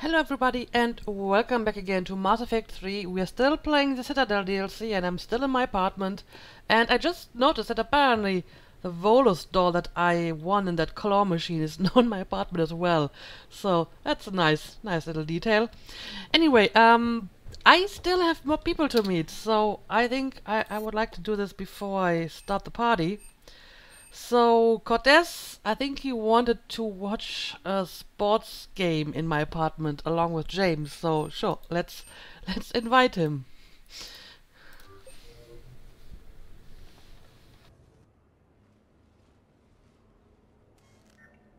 Hello everybody and welcome back again to Mass Effect 3. We are still playing the Citadel DLC and I'm still in my apartment, and I just noticed that apparently the Volus doll that I won in that claw machine is now in my apartment as well. So that's a nice little detail. Anyway, I still have more people to meet, so I think I would like to do this before I start the party. So Cortez, I think he wanted to watch a sports game in my apartment along with James. So sure, let's invite him.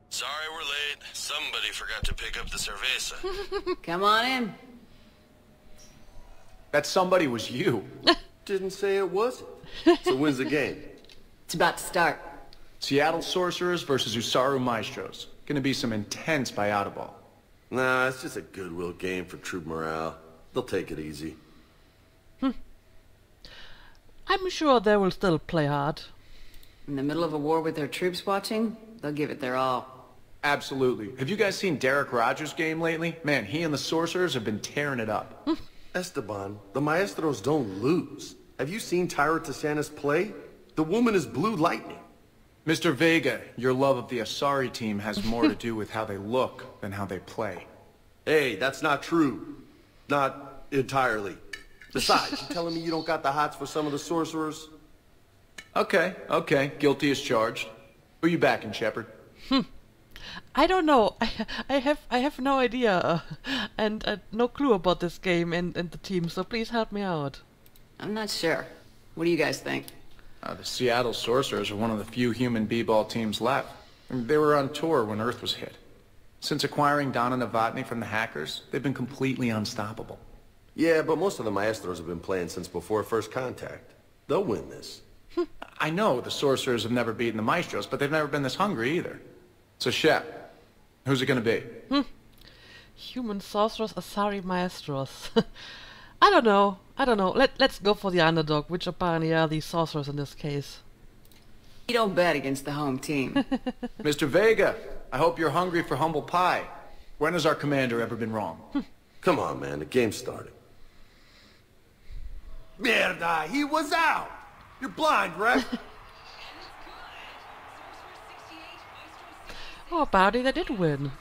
Sorry we're late. Somebody forgot to pick up the cerveza. Come on in. That somebody was you. Didn't say it was. So when's the game? It's about to start. Seattle Sorcerers versus Usaru Maestros. Gonna be some intense biotaball. Nah, it's just a goodwill game for troop morale. They'll take it easy. I'm sure they will still play hard. In the middle of a war with their troops watching, they'll give it their all. Absolutely. Have you guys seen Derek Rogers' game lately? Man, he and the Sorcerers have been tearing it up. Esteban, the Maestros don't lose. Have you seen Tyra Tassanis play? The woman is blue lightning. Mr. Vega, your love of the Asari team has more to do with how they look than how they play. Hey, that's not true. Not entirely. Besides, you telling me you don't got the hots for some of the sorcerers? Okay. Guilty as charged. Who you backing, Shepard? I don't know. I have no idea, and no clue about this game and the team, so please help me out. I'm not sure. What do you guys think? The Seattle Sorcerers are one of the few human b-ball teams left. I mean, they were on tour when Earth was hit. Since acquiring Donna Novotny from the hackers, they've been completely unstoppable. Yeah, but most of the Maestros have been playing since before First Contact. They'll win this. I know the Sorcerers have never beaten the Maestros, but they've never been this hungry either. So Shep, who's it gonna be? Human Sorcerers, Asari Maestros. I don't know. Let's go for the underdog, which apparently are the sorcerers in this case. You don't bet against the home team. Mr. Vega, I hope you're hungry for humble pie. When has our commander ever been wrong? Come on, man. The game started. Mierda, he was out. You're blind, right? Oh, Bowdy, they did win.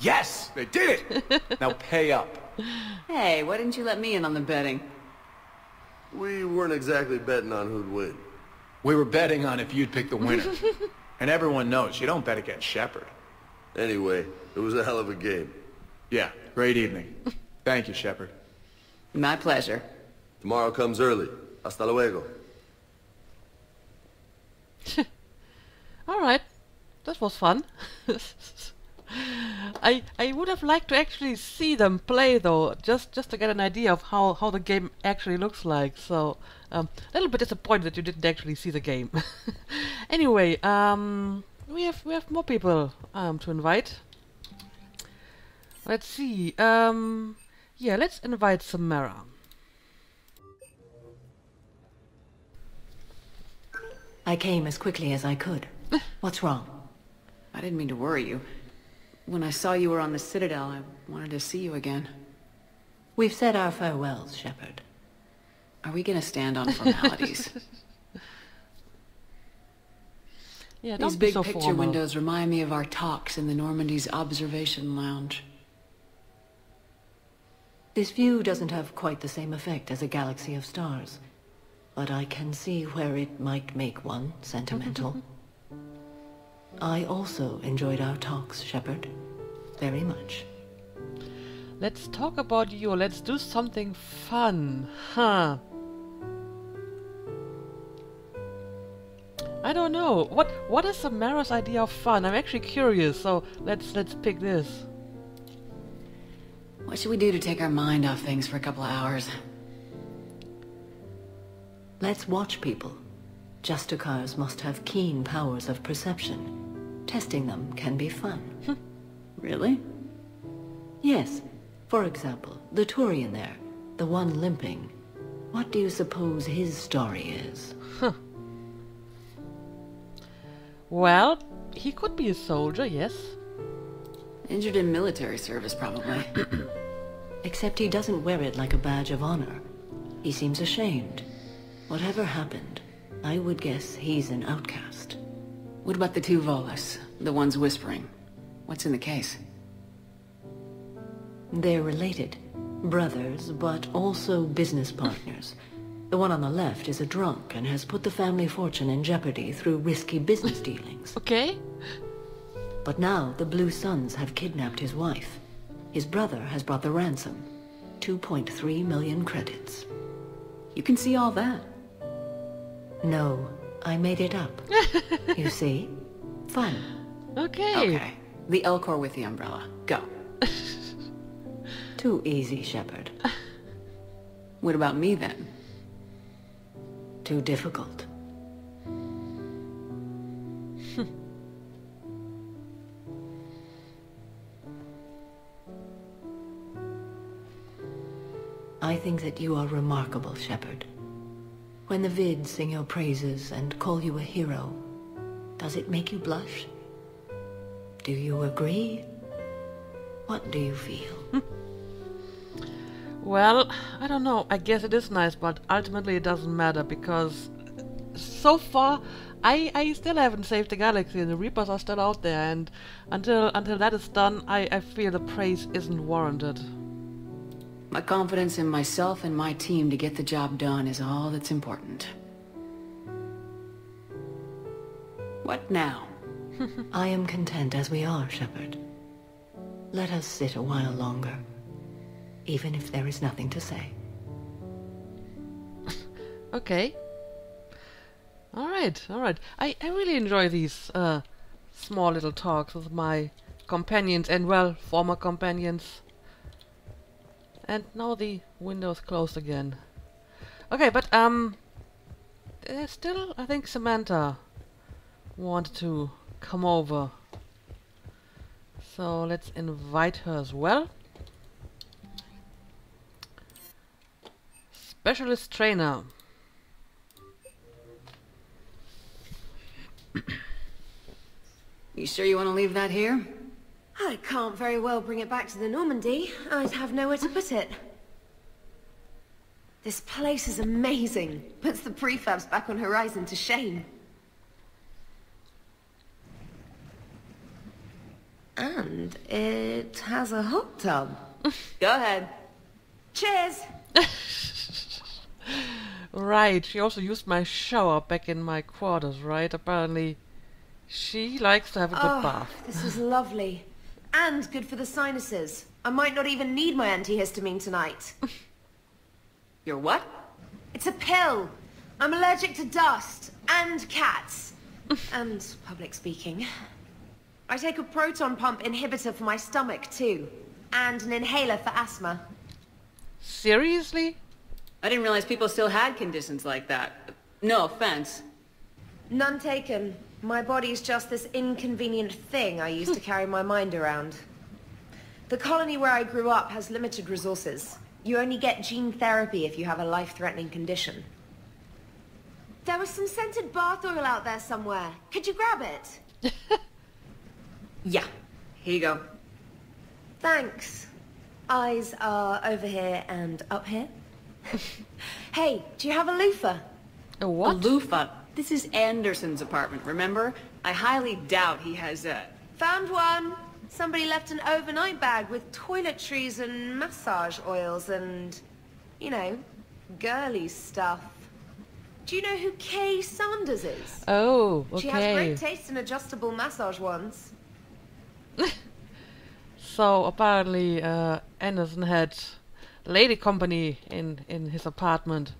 Yes, they did it. Now pay up. Hey, why didn't you let me in on the betting? We weren't exactly betting on who'd win. We were betting on if you'd pick the winner. And everyone knows you don't bet against Shepard. Anyway, it was a hell of a game. Yeah, great evening. Thank you, Shepard. My pleasure. Tomorrow comes early. Hasta luego. All right. That was fun. I would have liked to actually see them play though, just to get an idea of how the game actually looks like, so a little bit disappointed that you didn't actually see the game. Anyway, we have more people to invite. Let's see, yeah, let's invite Samara. I came as quickly as I could. What's wrong? I didn't mean to worry you. When I saw you were on the Citadel, I wanted to see you again. We've said our farewells, Shepard. Are we gonna stand on formalities? Yeah, these big picture windows remind me of our talks in the Normandy's observation lounge. This view doesn't have quite the same effect as a galaxy of stars, but I can see where it might make one sentimental. I also enjoyed our talks, Shepard. Very much. Let's talk about you. Let's do something fun. Huh. I don't know. What is Samara's idea of fun? I'm actually curious, so let's pick this. What should we do to take our mind off things for a couple of hours? Let's watch people. Justicars must have keen powers of perception. Testing them can be fun. Really? Yes. For example, the Turian there, the one limping. What do you suppose his story is? Huh. Well, he could be a soldier, yes. Injured in military service, probably. Except he doesn't wear it like a badge of honor. He seems ashamed. Whatever happened, I would guess he's an outcast. What about the two Volus? The ones whispering? What's in the case? They're related. Brothers, but also business partners. The one on the left is a drunk and has put the family fortune in jeopardy through risky business dealings. Okay. But now the Blue Suns have kidnapped his wife. His brother has brought the ransom. 2.3 million credits. You can see all that. No, I made it up. You see? Fun. Okay. Okay. The Elcor with the umbrella. Go. Too easy, Shepard. What about me then? Too difficult. I think that you are remarkable, Shepard. When the vids sing your praises and call you a hero, does it make you blush? Do you agree? What do you feel? Well, I don't know. I guess it is nice, but ultimately it doesn't matter because so far I still haven't saved the galaxy and the Reapers are still out there, and until that is done, I feel the praise isn't warranted. My confidence in myself and my team to get the job done is all that's important. What now? I am content as we are, Shepard. Let us sit a while longer. Even if there is nothing to say. Okay. Alright, alright. I really enjoy these small little talks with my companions and, well, former companions. And now the window's closed again. Okay, but there's still, I think Samantha wanted to come over. So let's invite her as well. Specialist trainer. You sure you want to leave that here? I can't very well bring it back to the Normandy. I'd have nowhere to put it. This place is amazing. Puts the prefabs back on Horizon to shame. And it has a hot tub. Go ahead. Cheers! Right, she also used my shower back in my quarters, right? Apparently she likes to have a good bath. This is lovely. And good for the sinuses. I might not even need my antihistamine tonight. Your what? It's a pill. I'm allergic to dust and cats. And public speaking. I take a proton pump inhibitor for my stomach too. And an inhaler for asthma. Seriously? I didn't realize people still had conditions like that. No offense. None taken. My body's just this inconvenient thing I used to carry my mind around. The colony where I grew up has limited resources. You only get gene therapy if you have a life-threatening condition. There was some scented bath oil out there somewhere. Could you grab it? Yeah. Here you go. Thanks. Eyes are over here and up here. Hey, do you have a loofah? A what? A loofah. This is Anderson's apartment, remember? I highly doubt he has a... Found one! Somebody left an overnight bag with toiletries and massage oils and... you know, girly stuff. Do you know who Kay Sanders is? Oh, okay. She has great taste in adjustable massage ones. So, apparently, Anderson had... lady company in his apartment.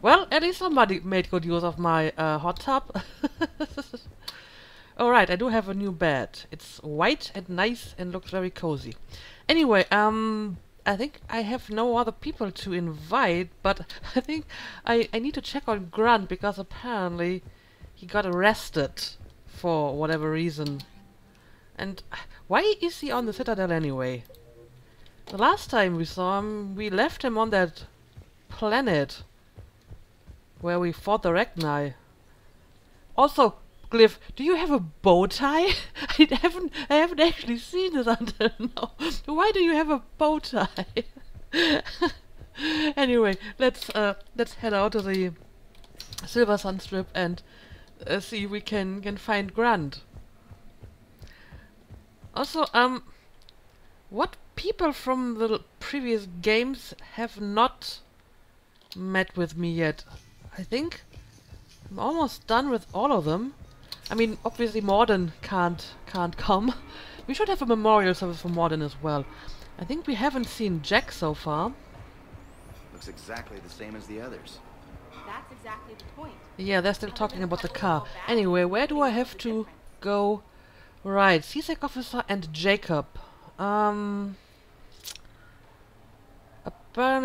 Well, at least somebody made good use of my hot tub. Alright, I do have a new bed. It's white and nice and looks very cozy. Anyway, I think I have no other people to invite, but I think I need to check on Grunt because apparently he got arrested for whatever reason. And why is he on the Citadel anyway? The last time we saw him, we left him on that planet where we fought the Rachni. Also, Cliff, do you have a bow tie? I haven't actually seen it until now. Why do you have a bow tie? Anyway, let's head out to the Silver Sun Strip and see if we can find Grunt. Also, what people from the previous games have not met with me yet? I think I'm almost done with all of them. I mean, obviously Morden can't come. We should have a memorial service for Morden as well. I think we haven't seen Jack so far. Looks exactly the same as the others. That's exactly the point. Yeah, they're still talking about the car. Anyway, where do I have to go? Right, C-Sec officer and Jacob. Apparently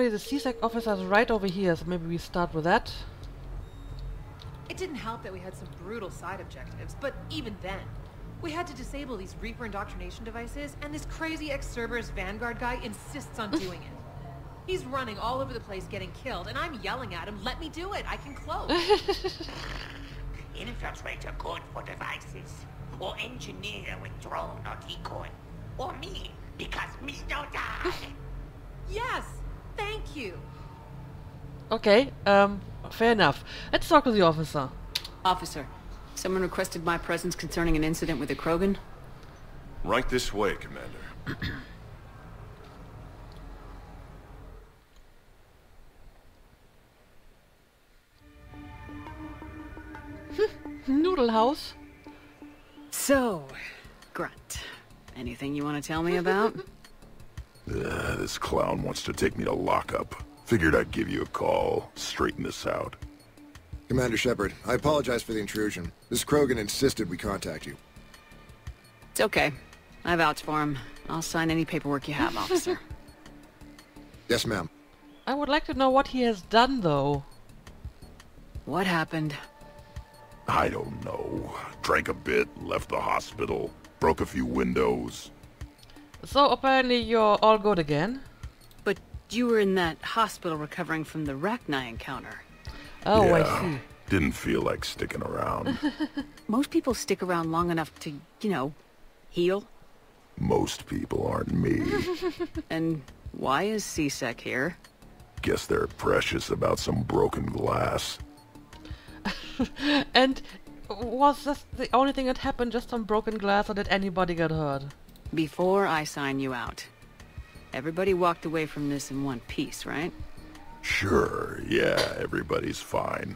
the C-Sec officer is right over here, so maybe we start with that. It didn't help that we had some brutal side objectives, but even then, we had to disable these Reaper indoctrination devices, and this crazy ex-Cerberus Vanguard guy insists on doing it. He's running all over the place getting killed, and I'm yelling at him, let me do it, I can close. Infiltrator code for devices, or engineer with drone or decoy, or me, because me don't die. Yes, thank you. Okay, fair enough. Let's talk to the officer. Officer, someone requested my presence concerning an incident with a Krogan. Right this way, Commander. Noodle house. So, Grunt, anything you want to tell me about? This clown wants to take me to lockup. Figured I'd give you a call, straighten this out. Commander Shepard, I apologize for the intrusion. This Krogan insisted we contact you. It's okay. I vouch for him. I'll sign any paperwork you have, officer. Yes, ma'am. I would like to know what he has done, though. What happened? I don't know. Drank a bit, left the hospital, broke a few windows. So apparently you're all good again? You were in that hospital recovering from the Rachni encounter. Oh, yeah, I see. Didn't feel like sticking around. Most people stick around long enough to, you know, heal. Most people aren't me. And why is C-Sec here? Guess they're precious about some broken glass. And was this the only thing that happened, just some broken glass, or did anybody get hurt? Before I sign you out, everybody walked away from this in one piece, right? Sure, yeah, everybody's fine.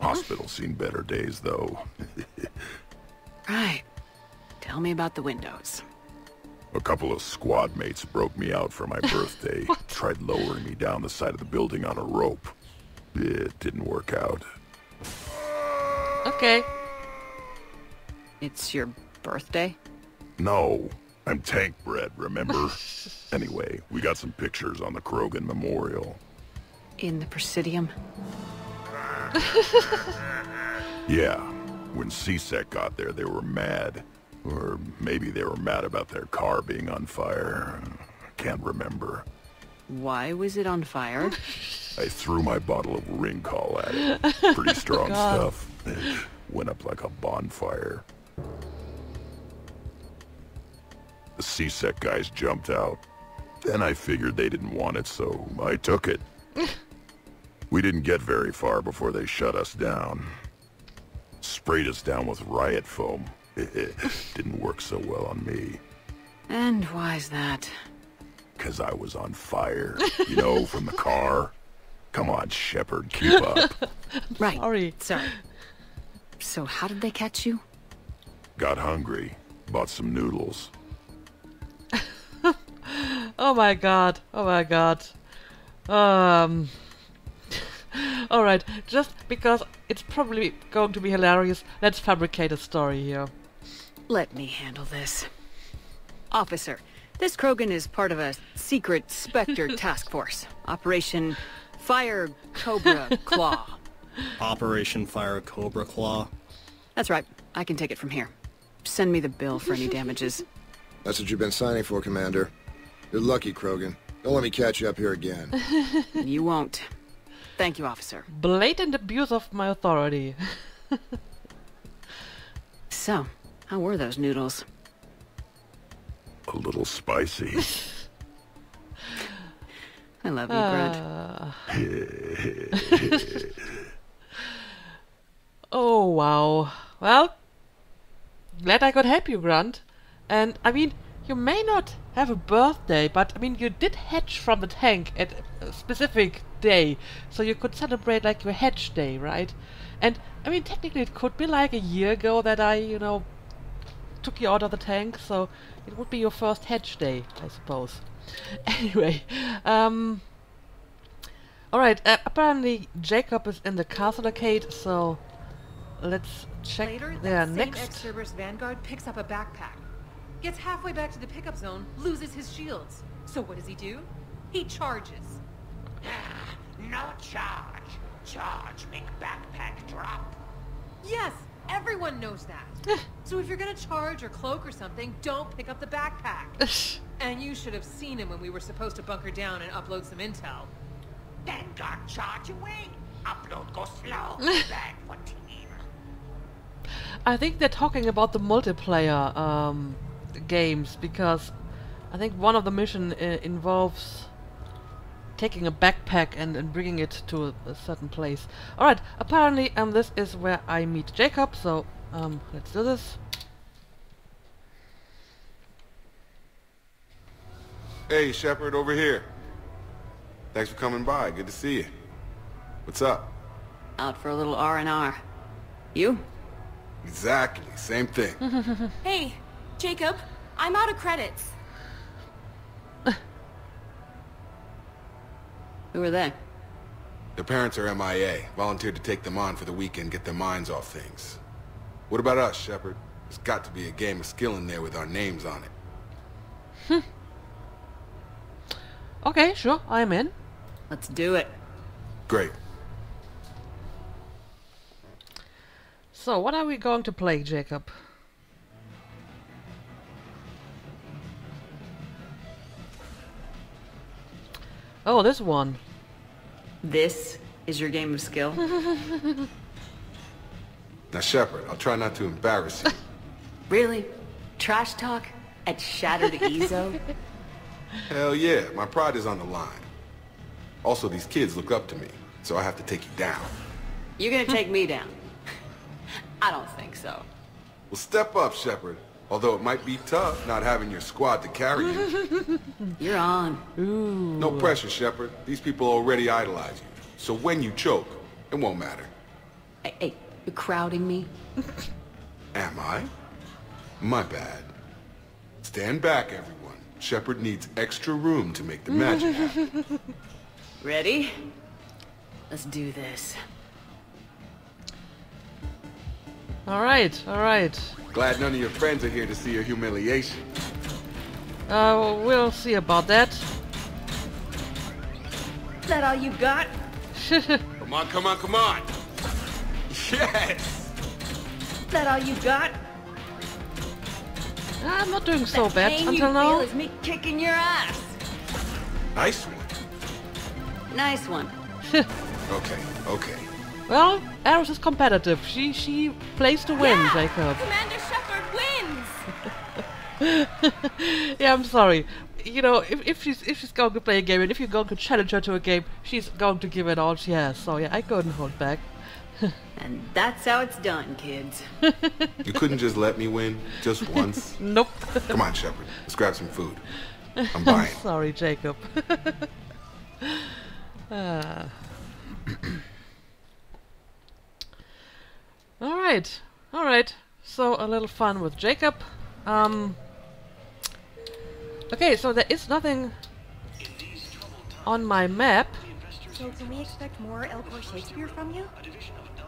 Hospital's seen better days, though. Right. Tell me about the windows. A couple of squad mates broke me out for my birthday. Tried lowering me down the side of the building on a rope. It didn't work out. Okay. It's your birthday? No. I'm tank bred, remember? Anyway, we got some pictures on the Krogan memorial. In the Presidium? Yeah. When C-Sec got there, they were mad. Or maybe they were mad about their car being on fire. Can't remember. Why was it on fire? I threw my bottle of Ringcall at it. Pretty strong stuff. Went up like a bonfire. The C-Sec guys jumped out. Then I figured they didn't want it, so I took it. We didn't get very far before they shut us down. Sprayed us down with riot foam. Didn't work so well on me. And why's that? 'Cause I was on fire, you know, from the car. Come on, Shepard, keep up. Right, sorry. So how did they catch you? Got hungry, bought some noodles. Oh my god, oh my god. Alright, just because it's probably going to be hilarious, let's fabricate a story here. Let me handle this. Officer, this Krogan is part of a secret Spectre task force. Operation Fire Cobra Claw. Operation Fire Cobra Claw? That's right, I can take it from here. Send me the bill for any damages. That's what you've been signing for, Commander. You're lucky, Krogan. Don't let me catch you up here again. You won't. Thank you, officer. Blatant abuse of my authority. So, how were those noodles? A little spicy. I love you, Grunt. Oh, wow. Well, glad I could help you, Grunt. And, I mean, you may not have a birthday, but, I mean, you did hatch from the tank at a specific day. So you could celebrate, like, your hatch day, right? And, I mean, technically it could be, like, a year ago that I, you know, took you out of the tank. So it would be your first hatch day, I suppose. Anyway, alright, apparently Jacob is in the castle arcade, so let's check later, there next. Later, ex-Cerberus Vanguard picks up a backpack. Gets halfway back to the pickup zone, loses his shields. So what does he do? He charges. No charge. Charge, make backpack drop. Yes, everyone knows that. So if you're gonna charge or cloak or something, don't pick up the backpack. And you should have seen him when we were supposed to bunker down and upload some intel. Then got charge away. Upload go slow. Bad for team. I think they're talking about the multiplayer games, because I think one of the mission involves taking a backpack and bringing it to a certain place. Alright, apparently this is where I meet Jacob, so let's do this. Hey, Shepard, over here. Thanks for coming by. Good to see you. What's up? Out for a little R&R. You? Exactly. Same thing. Hey, Jacob. I'm out of credits. Who are they? Their parents are MIA. Volunteered to take them on for the weekend, get their minds off things. What about us, Shepard? There's got to be a game of skill in there with our names on it. Okay, sure. I'm in. Let's do it. Great. So, what are we going to play, Jacob? Oh, this one. This is your game of skill? Now, Shepard, I'll try not to embarrass you. Really? Trash talk at Shattered Ezo? Hell yeah, my pride is on the line. Also, these kids look up to me, so I have to take you down. You're gonna take me down? I don't think so. Well, step up, Shepard. Although it might be tough not having your squad to carry you. You're on. Ooh. No pressure, Shepard. These people already idolize you. So when you choke, it won't matter. Hey, you're crowding me? Am I? My bad. Stand back, everyone. Shepard needs extra room to make the magic happen. Ready? Let's do this. Alright, alright. Glad none of your friends are here to see your humiliation. We'll see about that. Is that all you got? Come on, come on, come on! Yes! Is that all you got? I'm not doing so bad until now. That pain you feel is me kicking your ass. Nice one. Nice one. Okay, okay. Well, Ares is competitive. She plays to win, yeah, Jacob. Commander Shepard wins. Yeah, I'm sorry. You know, if she's going to play a game and if you're going to challenge her to a game, she's going to give it all she has. So yeah, I couldn't hold back. And that's how it's done, kids. You couldn't just let me win just once? Nope. Come on, Shepard. Let's grab some food. I'm buying. I'm sorry, Jacob. Alright, alright. So, a little fun with Jacob. Okay, so there is nothing on my map. So, can we expect more Elcor Shakespeare from you?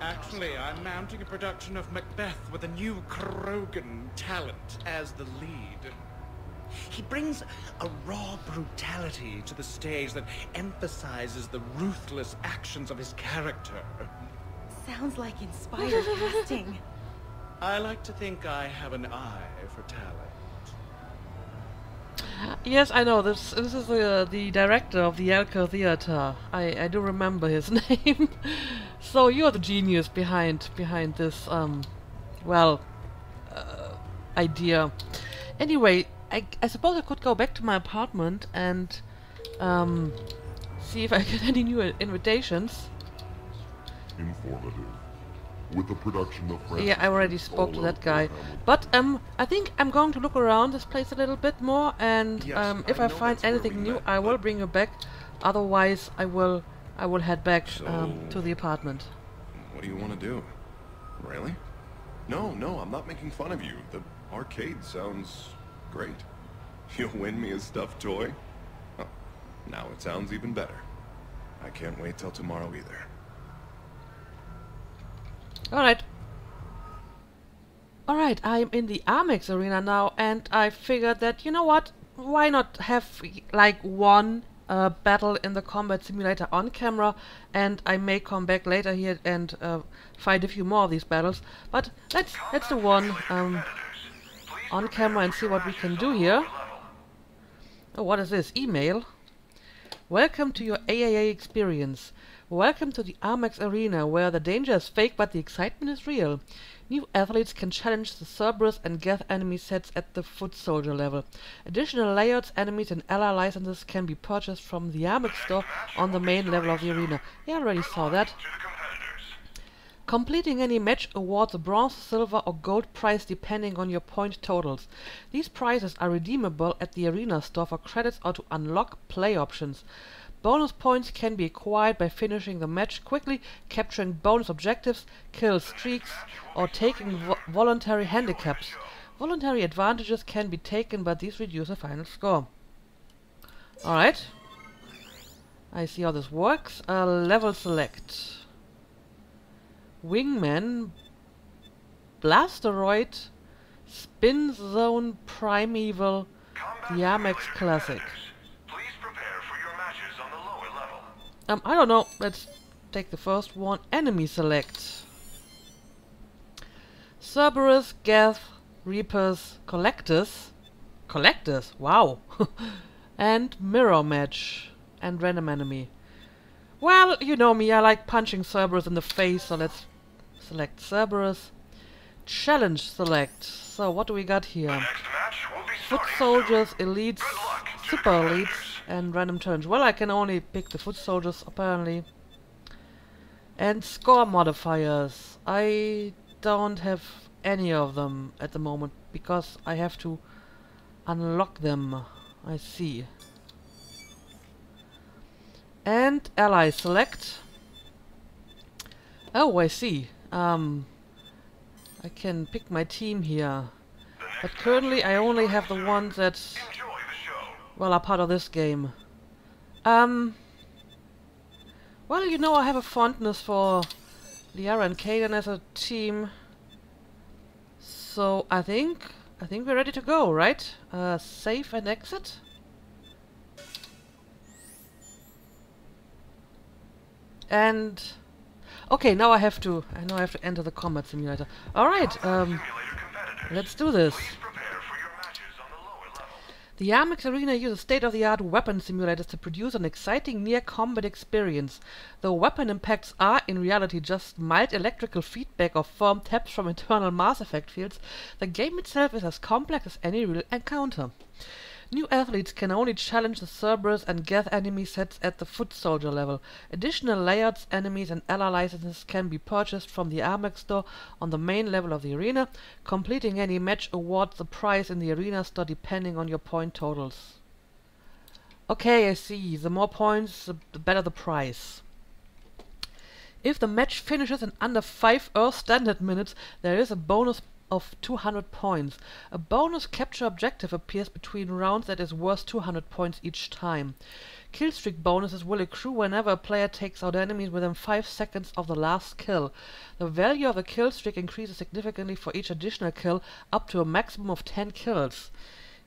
Actually, I'm mounting a production of Macbeth with a new Krogan talent as the lead. He brings a raw brutality to the stage that emphasizes the ruthless actions of his character. Sounds like inspired casting. I like to think I have an eye for talent. Yes, I know. This is the director of the Elcor Theater. I do remember his name. So you're the genius behind this well idea. Anyway, I suppose I could go back to my apartment and see if I get any new invitations. Informative. With the production of France. Yeah, I already spoke to that guy. But I think I'm going to look around this place a little bit more, and yes, if I find anything new, I will bring you back. Otherwise, I will head back to the apartment. What do you want to do? Really? No, I'm not making fun of you. The arcade sounds great. You'll win me a stuffed toy? Huh. Now it sounds even better. I can't wait till tomorrow either. Alright, I'm in the Armax Arena now, and I figured that, you know what, why not have, like, one battle in the combat simulator on camera, and I may come back later here and fight a few more of these battles, but let's do one on camera and see what we can do here. Oh, what is this? Email? Welcome to your AAA experience. Welcome to the Armax Arena, where the danger is fake but the excitement is real. New athletes can challenge the Cerberus and Geth enemy sets at the foot soldier level. Additional layouts, enemies and ally licenses can be purchased from the Armax store on the main level of the arena. Yeah, I already saw that. Completing any match awards a bronze, silver or gold prize depending on your point totals. These prizes are redeemable at the arena store for credits or to unlock play options. Bonus points can be acquired by finishing the match quickly, capturing bonus objectives, kill streaks, or taking voluntary handicaps. Voluntary advantages can be taken, but these reduce the final score. Alright. I see how this works. Level select. Wingman. Blasteroid. Spin Zone Primeval. The Armax Classic. I don't know. Let's take the first one. Enemy select. Cerberus, Geth, Reapers, Collectors. Collectors? Wow. And mirror match. And random enemy. Well, you know me. I like punching Cerberus in the face. So let's select Cerberus. Challenge select. So what do we got here? Foot soldiers, elites, super elites. And random challenge. Well, I can only pick the foot soldiers apparently. And score modifiers. I don't have any of them at the moment because I have to unlock them. I see. And ally select. Oh, I see. I can pick my team here. But currently I only have the ones that well, are part of this game. Well, you know, I have a fondness for Liara and Kaden as a team. So I think we're ready to go, right? Save and exit. And okay, now I have to enter the combat simulator. All right, let's do this. The Armax Arena uses state-of-the-art weapon simulators to produce an exciting near-combat experience. Though weapon impacts are, in reality, just mild electrical feedback or firm taps from internal Mass Effect fields, the game itself is as complex as any real encounter. New athletes can only challenge the Cerberus and Geth enemy sets at the foot soldier level. Additional layouts, enemies and ally licenses can be purchased from the Armax store on the main level of the arena. Completing any match awards the prize in the arena store depending on your point totals. Okay, I see. The more points, the better the prize. If the match finishes in under 5 Earth Standard minutes, there is a bonus of 200 points. A bonus capture objective appears between rounds that is worth 200 points each time. Killstreak bonuses will accrue whenever a player takes out enemies within 5 seconds of the last kill. The value of the killstreak increases significantly for each additional kill, up to a maximum of 10 kills.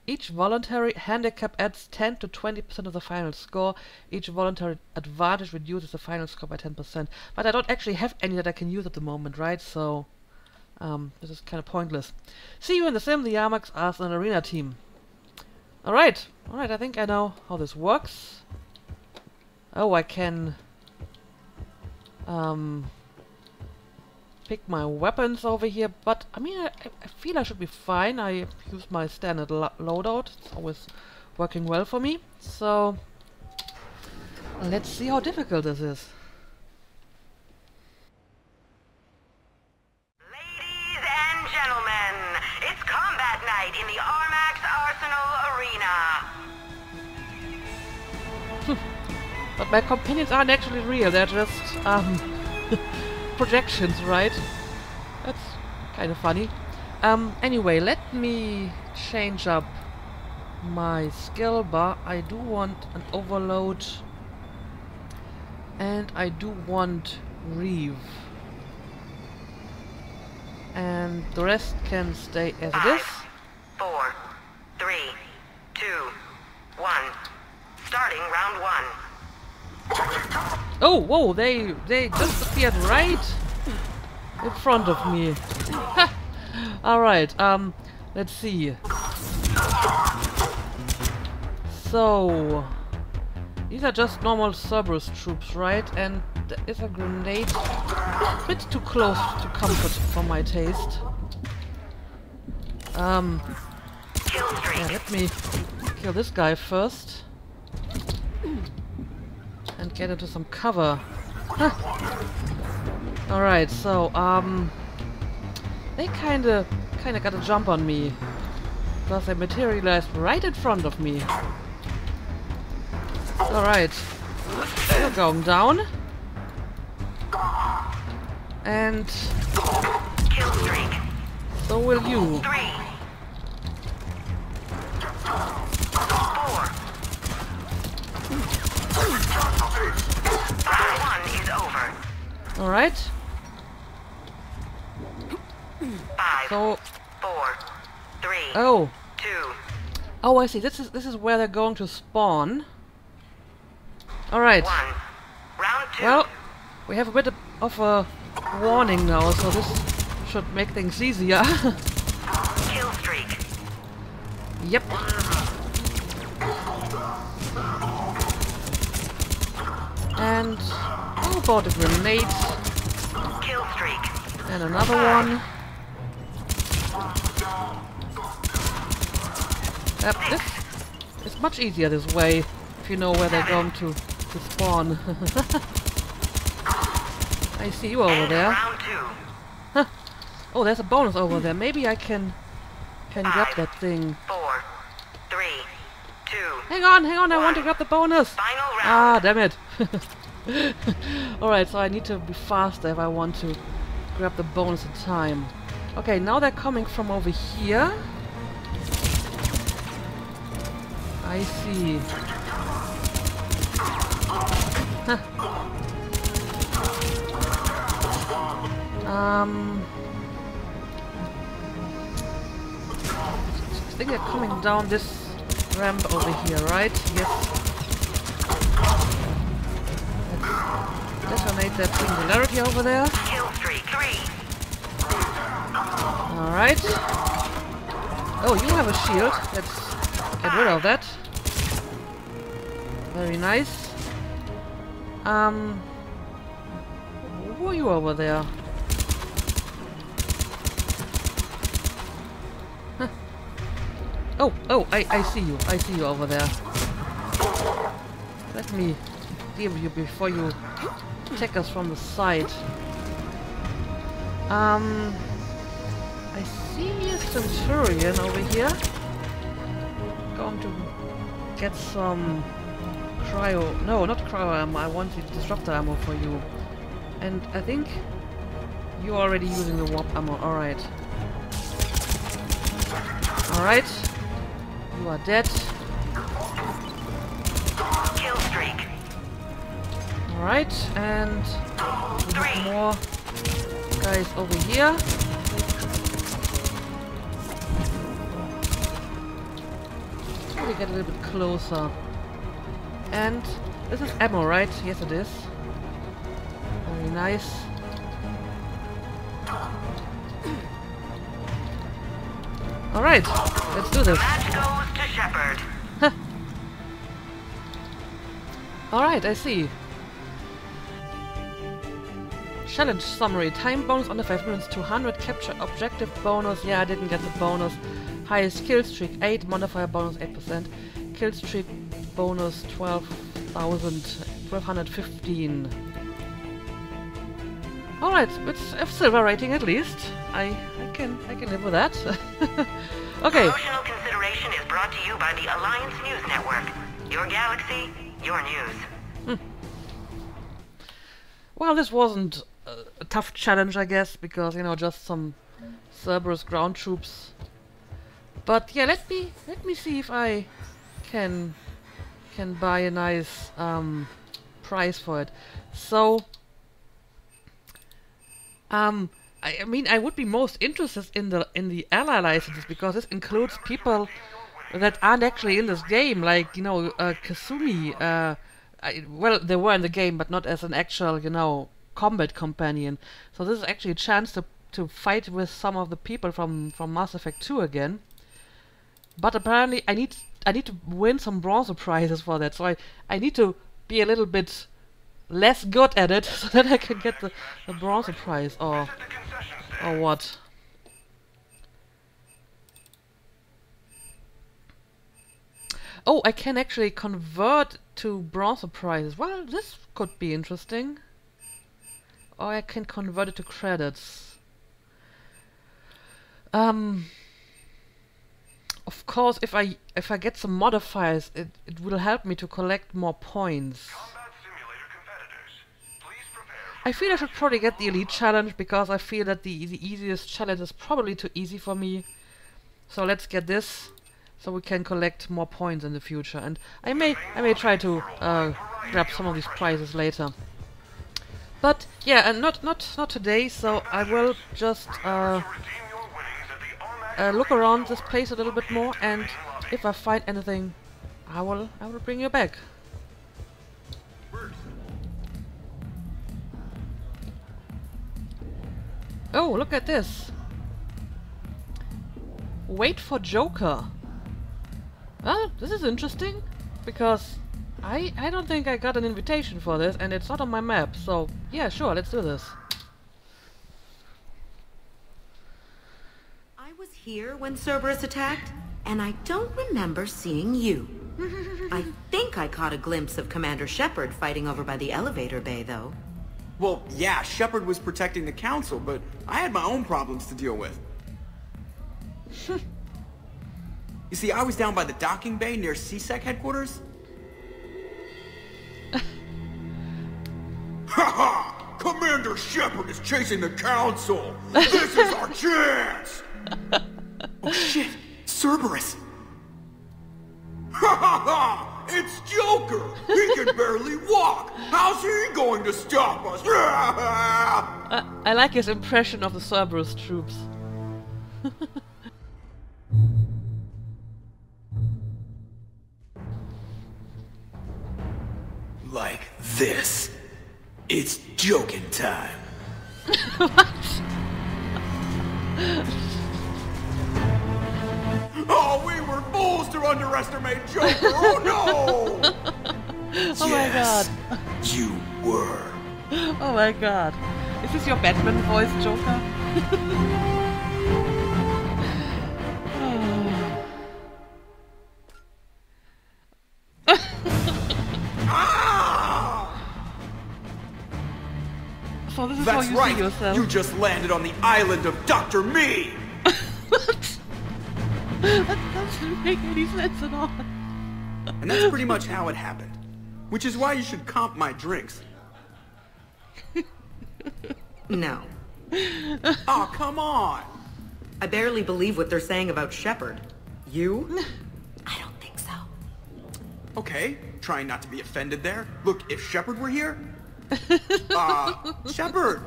Each voluntary handicap adds 10 to 20% of the final score. Each voluntary advantage reduces the final score by 10%. But I don't actually have any that I can use at the moment, right? So this is kind of pointless. See you in the sim, the Armax Arsenal Arena team. Alright, I think I know how this works. Oh, I can pick my weapons over here, but I mean, I feel I should be fine. I use my standard loadout, it's always working well for me. So let's see how difficult this is. Ladies and gentlemen, it's combat night in the Armax Arsenal Arena. But my companions aren't actually real, they're just projections, right? That's kind of funny. Anyway, let me change up my skill bar. I do want an overload and I do want Reeve. And the rest can stay as it is. 5, 4, 3, 2, 1. Starting round 1. Oh, whoa, they just appeared right in front of me. Alright, let's see. So, these are just normal Cerberus troops, right? And there is a grenade a bit too close to comfort for my taste. Yeah, let me kill this guy first. And get into some cover. Alright, so they kinda got a jump on me. Because they materialized right in front of me. Alright. They're going down. And so will you. 1 is over. All right. 5, 4, 3. Oh. 2. Oh, I see. This is where they're going to spawn. All right. 1. Round 2. Well, we have a bit of a warning now, so this should make things easier. Kill streak. Yep. And how about a grenade? Kill streak. And another one. Yep, it's much easier this way if you know where they're going to spawn. I see you over there. Huh. Oh, there's a bonus over there. Maybe I can grab that thing. 4, 3, 2. Hang on. I want to grab the bonus. Ah, damn it. Alright, so I need to be faster if I want to grab the bonus in time. Okay, now they're coming from over here. I see. I think they're coming down this ramp over here, right? Yes. Detonate that singularity over there. Kill streak 3. Alright. Oh, you have a shield. Let's get rid of that. Very nice. Who are you over there? Huh. Oh, I see you. I see you over there. Let me deal with you before you attack us from the side. I see a Centurion over here. Going to get some cryo... No, not cryo ammo. I want the disruptor ammo for you. And I think you're already using the warp ammo. Alright. Alright. You are dead. Kill streak. Alright, and more guys over here. Let me get a little bit closer. And this is ammo, right? Yes, it is. Very nice. Alright, let's do this. Match goes to Shepard. Alright, I see. Challenge summary. Time bonus on the 5 minutes, 200. Capture objective bonus. Yeah, I didn't get the bonus. Highest kill streak 8. Modifier bonus 8%. Kill streak bonus 12,115. Alright, it's a silver rating at least. I can live with that. Okay. Promotional consideration is brought to you by the Alliance News Network. Your galaxy, your news. Well, this wasn't a tough challenge, I guess, because, you know, just some Cerberus ground troops. But yeah, let me see if I can buy a nice price for it. So, I mean, I would be most interested in the ally licenses, because this includes people that aren't actually in this game, like, you know, Kasumi. Well, they were in the game, but not as an actual, you know, combat companion. So this is actually a chance to fight with some of the people from Mass Effect 2 again. But apparently I need to win some bronze prizes for that, so I need to be a little bit less good at it so that I can get the bronze prize or what. Oh, I can actually convert to bronze prizes. Well, this could be interesting. Or I can convert it to credits. Of course, if I get some modifiers, it will help me to collect more points. Combat simulator competitors, please prepare for I feel I should probably get the elite challenge, because I feel that the easiest challenge is probably too easy for me. So let's get this, so we can collect more points in the future, and I may try to grab some of these prizes later. But yeah, and not today. So I will just look around this place a little bit more, and if I find anything, I will bring you back. Oh, look at this! Wait for Joker. Well, this is interesting, because I don't think I got an invitation for this, and it's not on my map, so yeah, sure, let's do this. I was here when Cerberus attacked, and I don't remember seeing you. I think I caught a glimpse of Commander Shepard fighting over by the elevator bay, though. Well, yeah, Shepard was protecting the council, but I had my own problems to deal with. You see, I was down by the docking bay near C-Sec headquarters. Ha! Commander Shepard is chasing the council! This is our chance! Oh shit! Cerberus! Ha ha ha! It's Joker! He can barely walk! How's he going to stop us? I like his impression of the Cerberus troops. Like this. It's joking time. What? Oh, we were fools to underestimate Joker. Oh no! Oh yes, my god. You were. Oh my god. Is this your Batman voice, Joker? So this is that's how you right. See yourself. You just landed on the island of Dr. Me. What? That doesn't make any sense at all. And that's pretty much how it happened. Which is why you should comp my drinks. No. Oh, come on. I barely believe what they're saying about Shepard. You? I don't think so. Okay, trying not to be offended there. Look, if Shepard were here. Shepard!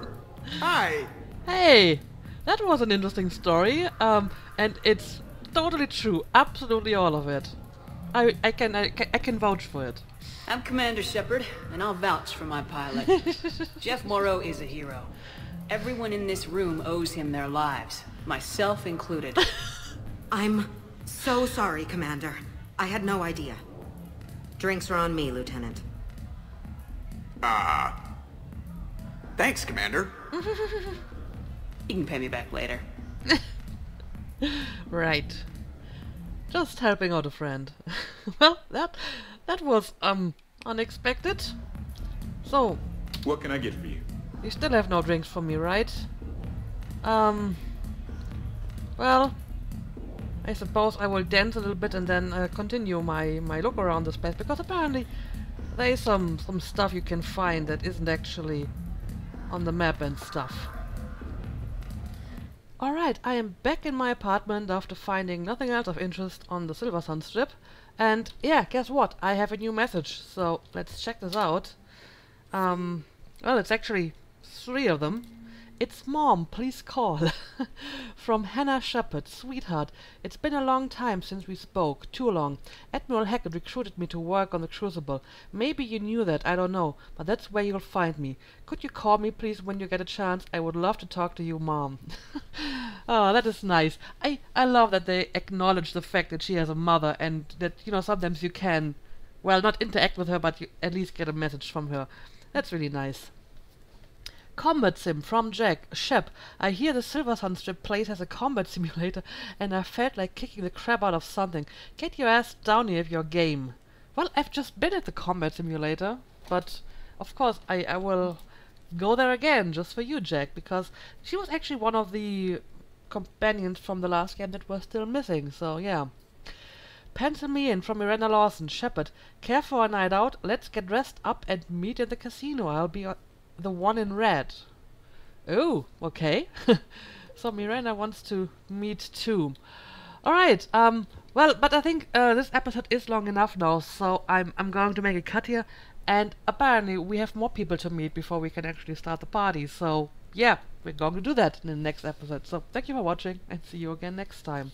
Hi! Hey! That was an interesting story, and it's totally true, absolutely all of it. I can vouch for it. I'm Commander Shepard, and I'll vouch for my pilot. Jeff Morrow is a hero. Everyone in this room owes him their lives, myself included. I'm so sorry, Commander. I had no idea. Drinks are on me, Lieutenant. Thanks, Commander. You can pay me back later. Right. Just helping out a friend. Well, that was unexpected. So, what can I get for you? You still have no drinks for me, right? Well, I suppose I will dance a little bit and then continue my look around this place, because apparently there is some stuff you can find that isn't actually on the map and stuff. Alright, I am back in my apartment after finding nothing else of interest on the Silver Sun Strip. And yeah, guess what? I have a new message, so let's check this out. Well, it's actually 3 of them. It's Mom, please call. From Hannah Shepard. Sweetheart, it's been a long time since we spoke. Too long. Admiral Hackett recruited me to work on the Crucible. Maybe you knew that, I don't know, but that's where you'll find me. Could you call me, please, when you get a chance? I would love to talk to you, Mom. Oh, that is nice. I love that they acknowledge the fact that she has a mother and that, you know, sometimes you can, well, not interact with her, but you at least get a message from her. That's really nice. Combat Sim from Jack. Shep, I hear the Silver Sun Strip plays as a combat simulator and I felt like kicking the crap out of something. Get your ass down here if you're game. Well, I've just been at the combat simulator, but of course I will go there again just for you, Jack, because she was actually one of the companions from the last game that were still missing, so yeah. Pencil me in from Miranda Lawson. Shepard, care for a night out? Let's get dressed up and meet in the casino. I'll be on the one in red. Oh, okay. So Miranda wants to meet too. Alright, well, but I think this episode is long enough now, so I'm going to make a cut here, and apparently we have more people to meet before we can actually start the party, so yeah, we're going to do that in the next episode. So thank you for watching, and see you again next time.